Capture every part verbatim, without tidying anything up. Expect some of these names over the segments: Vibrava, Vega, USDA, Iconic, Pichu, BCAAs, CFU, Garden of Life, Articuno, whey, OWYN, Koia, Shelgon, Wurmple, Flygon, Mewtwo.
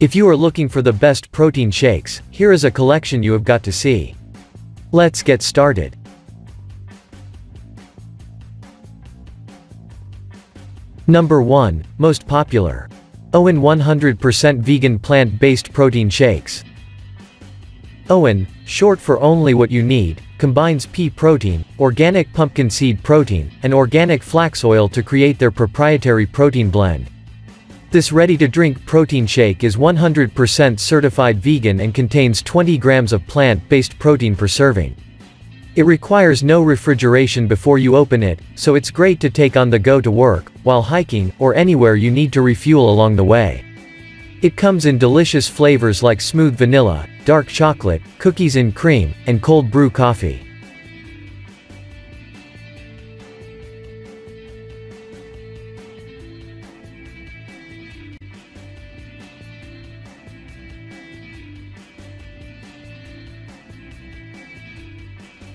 If you are looking for the best protein shakes, here is a collection you have got to see. Let's get started. Number one. Most popular. OWYN one hundred percent vegan plant-based protein shakes. OWYN, short for only what you need, combines pea protein, organic pumpkin seed protein, and organic flax oil to create their proprietary protein blend. This ready-to-drink protein shake is one hundred percent certified vegan and contains twenty grams of plant-based protein per serving. It requires no refrigeration before you open it, so it's great to take on the go to work, while hiking, or anywhere you need to refuel along the way. It comes in delicious flavors like smooth vanilla, dark chocolate, cookies and cream, and cold brew coffee.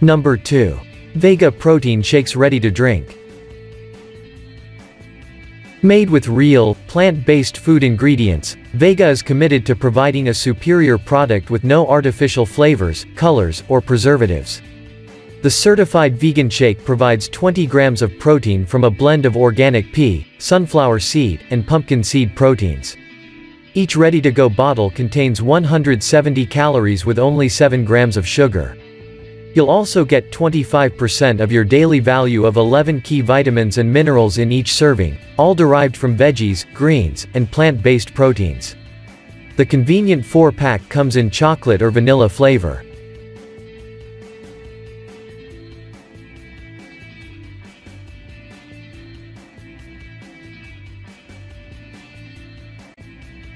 Number two. Vega protein shakes ready to drink. Made with real, plant-based food ingredients, Vega is committed to providing a superior product with no artificial flavors, colors, or preservatives. The certified vegan shake provides twenty grams of protein from a blend of organic pea, sunflower seed, and pumpkin seed proteins. Each ready-to-go bottle contains one hundred seventy calories with only seven grams of sugar. You'll also get twenty-five percent of your daily value of eleven key vitamins and minerals in each serving, all derived from veggies, greens, and plant-based proteins. The convenient four-pack comes in chocolate or vanilla flavor.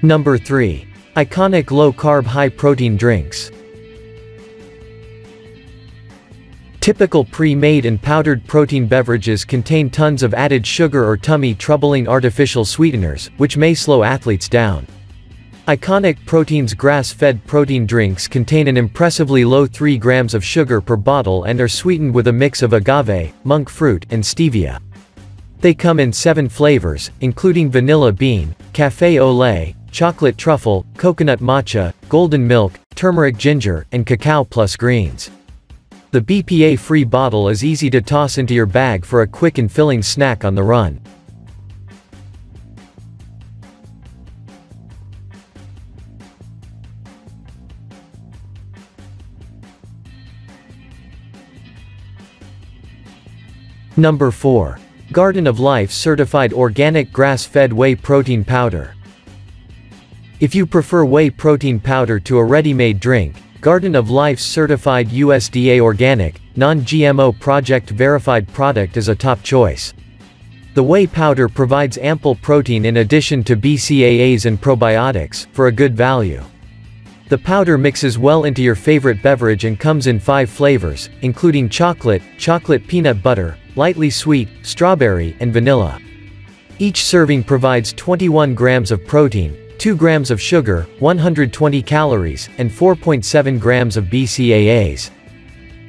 Number three. Iconic low-carb high-protein drinks. Typical pre-made and powdered protein beverages contain tons of added sugar or tummy-troubling artificial sweeteners, which may slow athletes down. Iconic Protein's grass-fed protein drinks contain an impressively low three grams of sugar per bottle and are sweetened with a mix of agave, monk fruit, and stevia. They come in seven flavors, including vanilla bean, café au lait, chocolate truffle, coconut matcha, golden milk, turmeric ginger, and cacao plus greens. The B P A-free bottle is easy to toss into your bag for a quick and filling snack on the run. Number four. Garden of Life certified organic grass-fed whey protein powder. If you prefer whey protein powder to a ready-made drink, Garden of Life's certified U S D A organic, non-G M O project verified product is a top choice. The whey powder provides ample protein in addition to B C A As and probiotics, for a good value. The powder mixes well into your favorite beverage and comes in five flavors, including chocolate, chocolate peanut butter, lightly sweet, strawberry, and vanilla. Each serving provides twenty-one grams of protein, two grams of sugar, one hundred twenty calories, and four point seven grams of B C A As.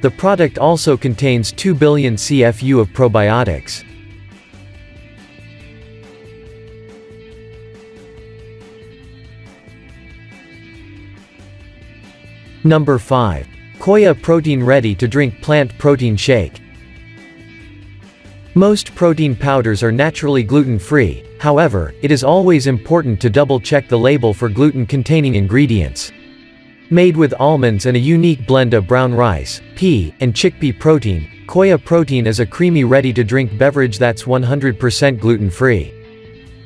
The product also contains two billion C F U of probiotics. Number five. Koia protein ready-to-drink plant protein shake. Most protein powders are naturally gluten-free, however, it is always important to double-check the label for gluten-containing ingredients. Made with almonds and a unique blend of brown rice, pea, and chickpea protein, Koia protein is a creamy ready-to-drink beverage that's one hundred percent gluten-free.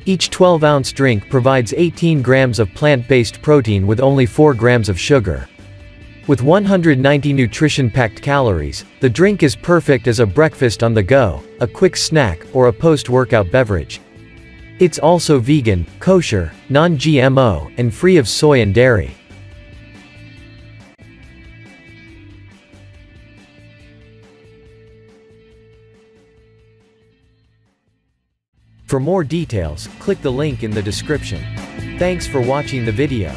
Each twelve ounce drink provides eighteen grams of plant-based protein with only four grams of sugar. With one hundred ninety nutrition-packed calories, the drink is perfect as a breakfast on the go, a quick snack, or a post-workout beverage. It's also vegan, kosher, non-G M O, and free of soy and dairy. For more details, click the link in the description. Thanks for watching the video.